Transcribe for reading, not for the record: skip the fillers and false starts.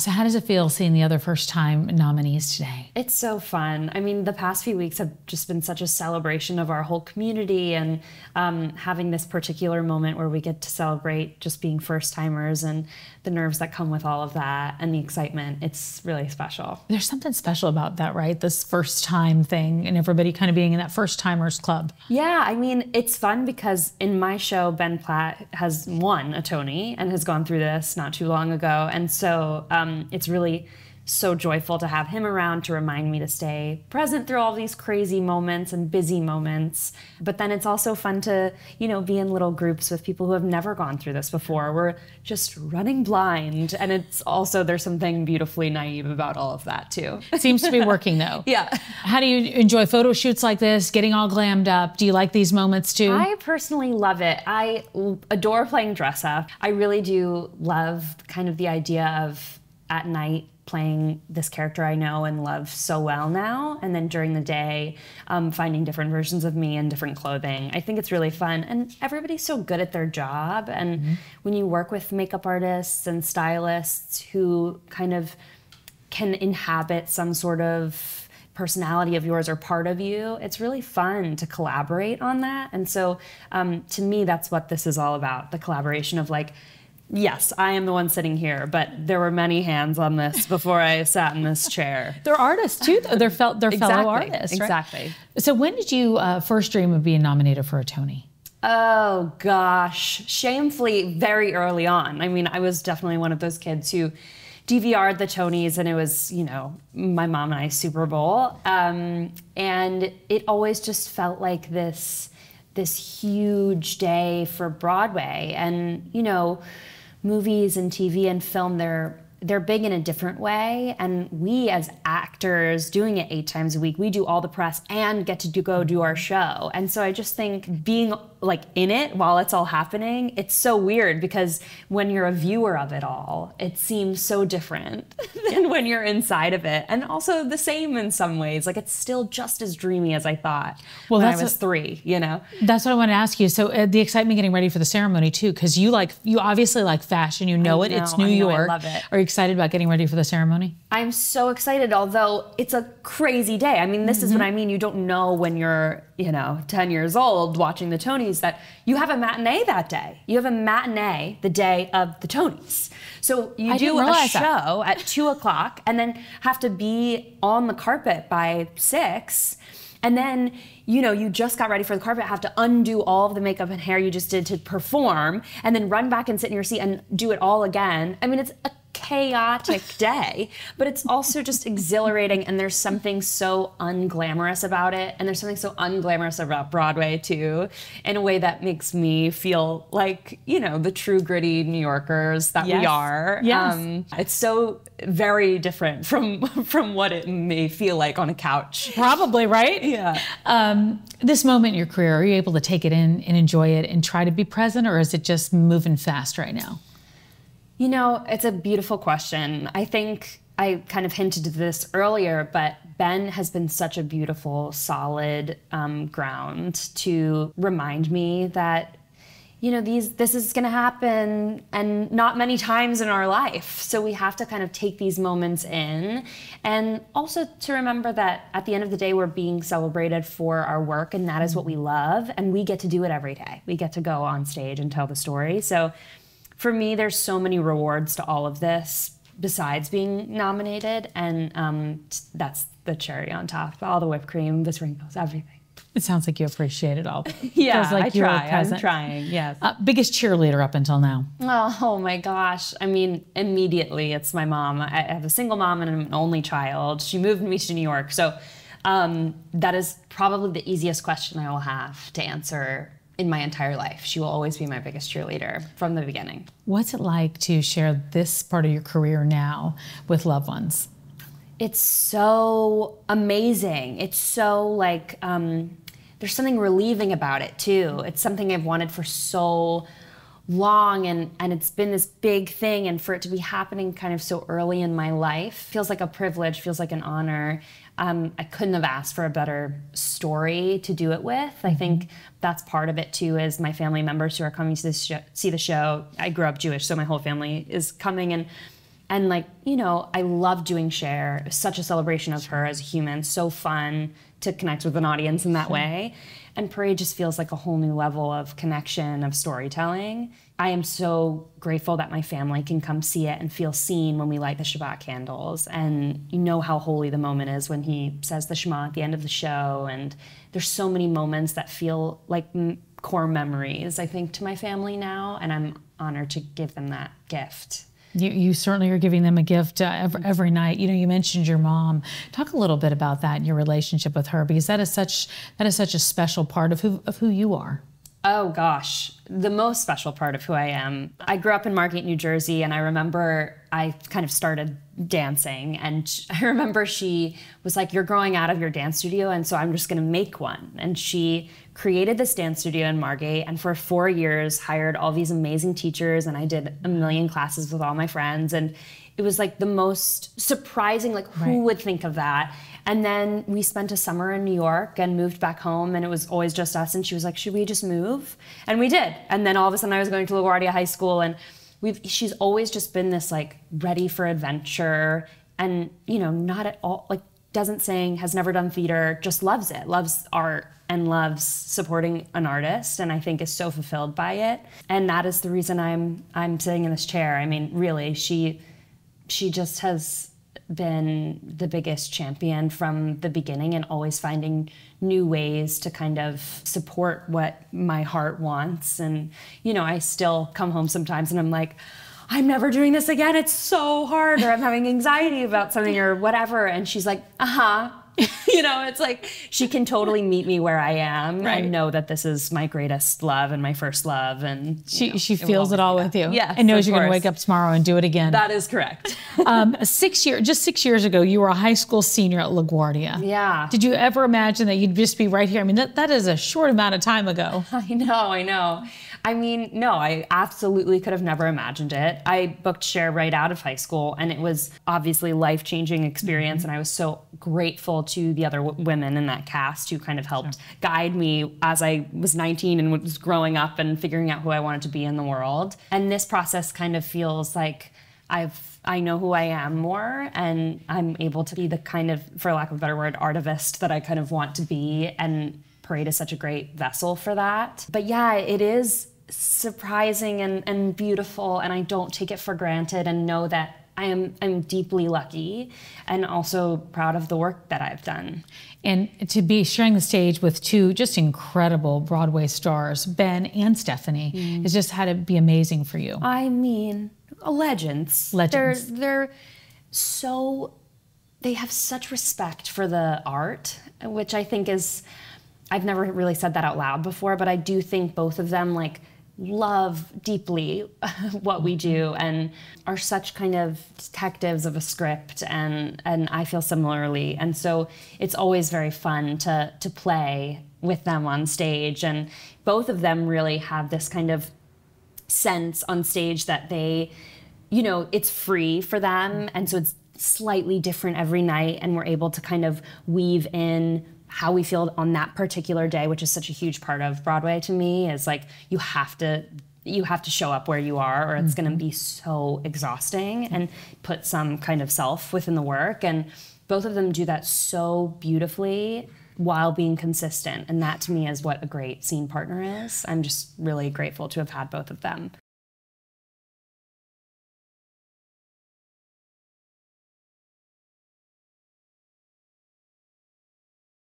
So how does it feel seeing the other first-time nominees today? It's so fun. I mean, the past few weeks have just been such a celebration of our whole community, and having this particular moment where we get to celebrate just being first-timers and the nerves that come with all of that and the excitement, it's really special. There's something special about that, right? This first-time thing and everybody kind of being in that first-timers club. Yeah, I mean, it's fun because in my show, Ben Platt has won a Tony and has gone through this not too long ago, and so it's really so joyful to have him around to remind me to stay present through all these crazy moments and busy moments. But then it's also fun to, you know, be in little groups with people who have never gone through this before. We're just running blind. And it's also, there's something beautifully naive about all of that too. Seems to be working though. Yeah. How do you enjoy photo shoots like this, getting all glammed up? Do you like these moments too? I personally love it. I adore playing dress up. I really do love kind of the idea of at night playing this character I know and love so well now, and then during the day finding different versions of me in different clothing. I think it's really fun, and everybody's so good at their job, and when you work with makeup artists and stylists who kind of can inhabit some sort of personality of yours or part of you, it's really fun to collaborate on that. And so to me, that's what this is all about, the collaboration of like, yes, I am the one sitting here, but there were many hands on this before I sat in this chair. They're artists too, though. They're fellow artists, right? Exactly. So when did you first dream of being nominated for a Tony? Oh gosh, shamefully very early on. I mean, I was definitely one of those kids who DVR'd the Tonys, and it was, you know, my mom and I Super Bowl. And it always just felt like this huge day for Broadway, and, you know, movies and TV and film, they're big in a different way, and we as actors doing it 8 times a week, we do all the press and get to go do our show. And so I just think being like in it while it's all happening, it's so weird, because when you're a viewer of it all, it seems so different than when you're inside of it, and also the same in some ways. Like, it's still just as dreamy as I thought when I was 3, you know? That's what I want to ask you. So the excitement getting ready for the ceremony too, because you obviously like fashion, you know it, it's New York. I love it. Are you excited about getting ready for the ceremony? I'm so excited, although it's a crazy day. I mean, this is what I mean. You don't know when you're, you know, 10 years old watching the Tonys that you have a matinee that day. You have a matinee the day of the Tonys. So you do a show at 2 o'clock and then have to be on the carpet by 6. And then, you know, you just got ready for the carpet, have to undo all of the makeup and hair you just did to perform, and then run back and sit in your seat and do it all again. I mean, it's a chaotic day, but it's also just exhilarating, and there's something so unglamorous about it, and there's something so unglamorous about Broadway too, in a way that makes me feel like, you know, the true gritty New Yorkers that we are. Yes. It's so very different from what it may feel like on a couch. Probably, right? Yeah. This moment in your career, are you able to take it in and enjoy it and try to be present, or is it just moving fast right now? You know, it's a beautiful question. I think I kind of hinted to this earlier, but Ben has been such a beautiful, solid ground to remind me that, you know, this is gonna happen, and not many times in our life. So we have to kind of take these moments in, and also to remember that at the end of the day, we're being celebrated for our work, and that is what we love, and we get to do it every day. We get to go on stage and tell the story. So, for me, there's so many rewards to all of this besides being nominated, and that's the cherry on top. All the whipped cream, the sprinkles, everything. It sounds like you appreciate it all. Yeah, it like I'm trying, yes. Biggest cheerleader up until now? Oh my gosh, I mean, immediately it's my mom. I have a single mom and I'm an only child. She moved me to New York, so that is probably the easiest question I will have to answer in my entire life. She will always be my biggest cheerleader from the beginning. What's it like to share this part of your career now with loved ones? It's so amazing. It's so like, there's something relieving about it too. It's something I've wanted for so long, and it's been this big thing, and for it to be happening kind of so early in my life feels like a privilege, feels like an honor. I couldn't have asked for a better story to do it with. I think that's part of it too, is my family members who are coming to see the show. I grew up Jewish, so my whole family is coming, and And like, you know, I love doing Cher. It was such a celebration of her as a human. So fun to connect with an audience in that way. And Parade just feels like a whole new level of connection, of storytelling. I am so grateful that my family can come see it and feel seen when we light the Shabbat candles. And you know how holy the moment is when he says the Shema at the end of the show. And there's so many moments that feel like core memories, I think, to my family now. And I'm honored to give them that gift. You certainly are giving them a gift every night. You know, you mentioned your mom. Talk a little bit about that and your relationship with her, because that is such a special part of who you are. Oh gosh, the most special part of who I am. I grew up in Margate, New Jersey, and I remember I kind of started dancing, and I remember she was like, "You're growing out of your dance studio, and so I'm just gonna make one." And she created this dance studio in Margate, and for 4 years hired all these amazing teachers, and I did a million classes with all my friends, and it was like the most surprising, like who would think of that? And then we spent a summer in New York and moved back home, and it was always just us. And she was like, "Should we just move?" And we did. And then all of a sudden I was going to LaGuardia High School, and she's always just been this like ready for adventure, and you know, not at all like doesn't sing, has never done theater, just loves it, loves art and loves supporting an artist, and I think is so fulfilled by it. And that is the reason I'm sitting in this chair. I mean, really, she just has been the biggest champion from the beginning, and always finding new ways to kind of support what my heart wants. And, you know, I still come home sometimes and I'm like, I'm never doing this again. It's so hard, or I'm having anxiety about something or whatever. And she's like, you know, it's like she can totally meet me where I am and know that this is my greatest love and my first love. And she feels it all with you. Yes, and knows you're going to wake up tomorrow and do it again. That is correct. Just 6 years ago, you were a high school senior at LaGuardia. Yeah. Did you ever imagine that you'd just be right here? I mean, that is a short amount of time ago. I know. I mean, no, I absolutely could have never imagined it. I booked Cher right out of high school, and it was obviously a life-changing experience. And I was so grateful to the other women in that cast who kind of helped guide me as I was 19 and was growing up and figuring out who I wanted to be in the world. And this process kind of feels like I know who I am more, and I'm able to be the kind of, for lack of a better word, artivist that I kind of want to be. And Parade is such a great vessel for that. But yeah, it is surprising and beautiful, and I don't take it for granted, and know that I'm deeply lucky, and also proud of the work that I've done. And to be sharing the stage with two just incredible Broadway stars, Ben and Stephanie, has just had to be amazing for you. I mean, legends. Legends. They're so, they have such respect for the art, which I think is, I've never really said that out loud before, but I do think both of them like love deeply what we do, and are such kind of detectives of a script, and I feel similarly. And so it's always very fun to play with them on stage, and both of them really have this kind of sense on stage that they, you know, it's free for them, and so it's slightly different every night, and we're able to kind of weave in how we feel on that particular day, which is such a huge part of Broadway to me, is like you have to show up where you are, or it's going to be so exhausting, and put some kind of self within the work. And both of them do that so beautifully while being consistent. And that to me is what a great scene partner is. I'm just really grateful to have had both of them.